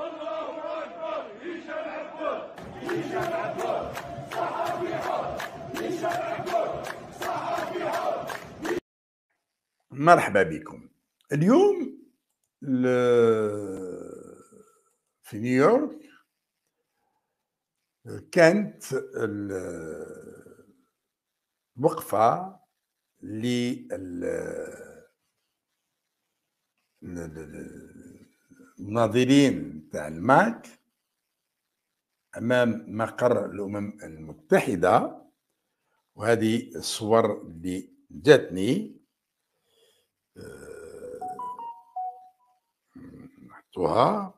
الله أكبر هشام عبدالله هشام عبدالله صحفي حر هشام عبدالله صحفي حر. مرحبا بكم. اليوم في نيويورك كانت الوقفة للناظرين تاع الماك أمام مقر الأمم المتحدة، وهذه الصور اللي جاتني نحطوها.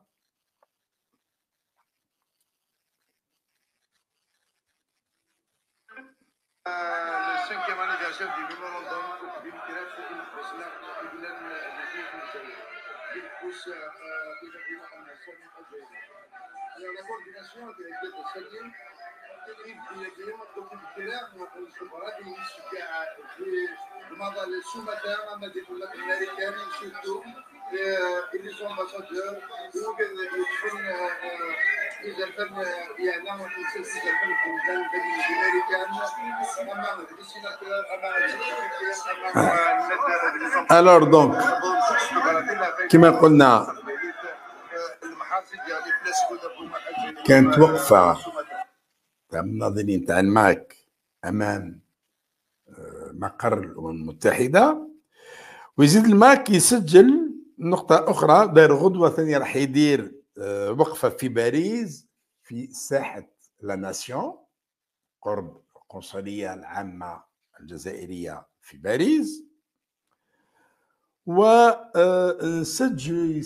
Alors donc, كما قلنا كانت وقفة تاع الناظرين تاع الماك أمام مقر الأمم المتحدة، ويزيد الماك يسجل نقطة أخرى. داير غدوة ثانية راح يدير وقفة في باريس في ساحة لا ناسيون قرب القنصلية العامة الجزائرية في باريس، وسجل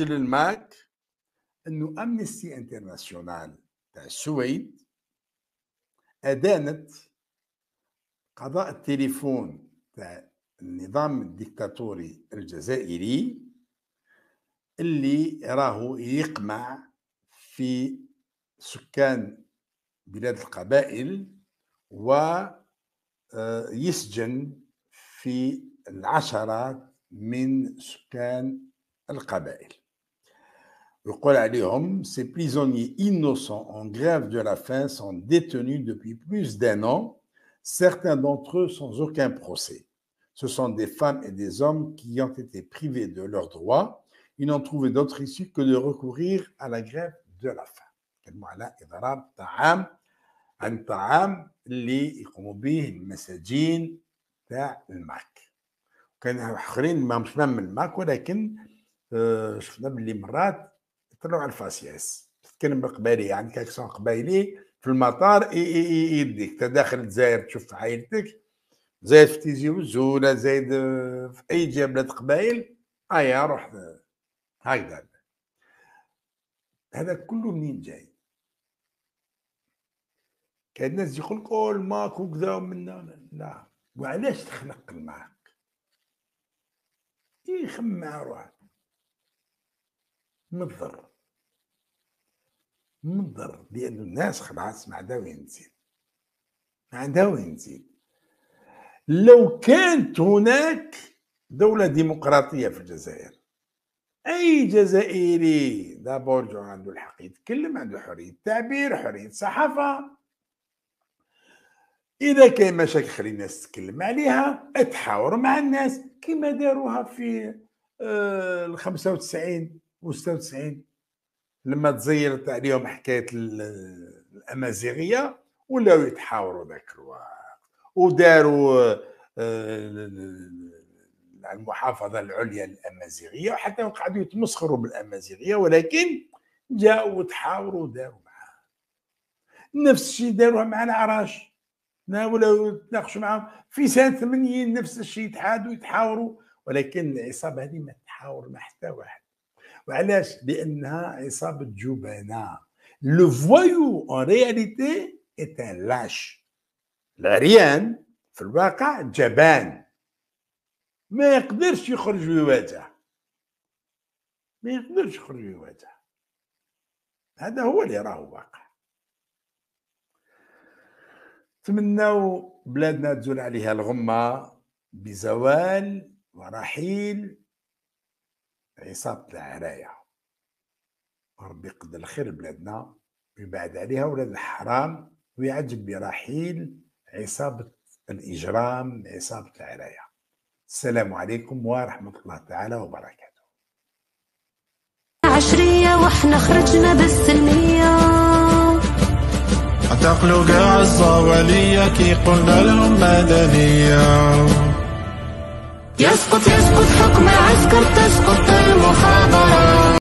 الماك أنه أمنيستي انترناسيونال تاع السويد أدانت قضاء التليفون تاع النظام الديكتاتوري الجزائري اللي راهو يقمع في سكان بلاد القبائل ويسجن في العشرات من سكان القبائل، يقول عليهم ces prisonniers innocents en grève de la faim sont détenus depuis plus d'un an, certains d'entre eux sans aucun procès. Ce sont des femmes et des hommes qui ont été privés de leurs droits. Ils n'ont trouvé d'autre issue que de recourir à la grève de la faim. كلمة على إضراب طعام عن طعام اللي يقوموا به المساجين تاع الماك. كان آخرين ماهمش من الماك، ولكن شفنا باللي مرات يطلعوا على الفاسياس، تتكلم بالقبائلية، عندك يعني أكسون قبائلي في المطار يديك تداخل الجزائر تشوف عائلتك، زايد في تيزي وزو ولا زايد في أي جهة بلاد قبائل، أيا روح هكذا. هذا كله منين جاي؟ كاين الناس يقول لك أو الماك وكذا ومنا، لا، وعلاش تخلق الماك؟ يخمم مع روحه من الضر، من الضر، لأن الناس خلاص ما عندها وين تزيد، ما عندها وين تزيد. لو كانت هناك دولة ديمقراطية في الجزائر، أي جزائري دابور عنده الحق يتكلم، عنده حرية التعبير، حرية الصحافة. إذا كاين مشاكل خلي الناس تتكلم عليها، اتحاوروا مع الناس كما داروها في ال 95 و 96 لما تزيرت عليهم حكاية الأمازيغية، ولاو يتحاوروا ذاك الوقت، وداروا المحافظة العليا الأمازيغية، وحتى قعدوا يتمسخروا بالأمازيغية، ولكن جاءوا وتحاوروا وداروا معاها. نفس الشيء داروها مع العراش، ولاو يتناقشوا معاهم في سنة 80 نفس الشيء، يتحادوا يتحاوروا، ولكن العصابة هذه ما تحاور مع حتى واحد. وعلاش؟ لأنها عصابة جبناء. لو فوايو أون رياليتي إت أن لاش، العريان في الواقع جبان، ما يقدرش يخرج ويواجه، ما يقدرش يخرج ويواجه، هذا هو اللي راهو واقع. نتمناو بلادنا تزول عليها الغمة بزوال ورحيل عصابة العرايا. وربي يقدر الخير بلادنا ويبعد عليها ولاد الحرام ويعجب برحيل عصابة الإجرام، عصابة العراية. السلام عليكم ورحمة الله تعالى وبركاته. عشرية وإحنا خرجنا بالسلمية اعتقلوا كاع الزوالية كي قلنا لهم مدنية. يسقط حكم عسكر، تسقط المخابرات.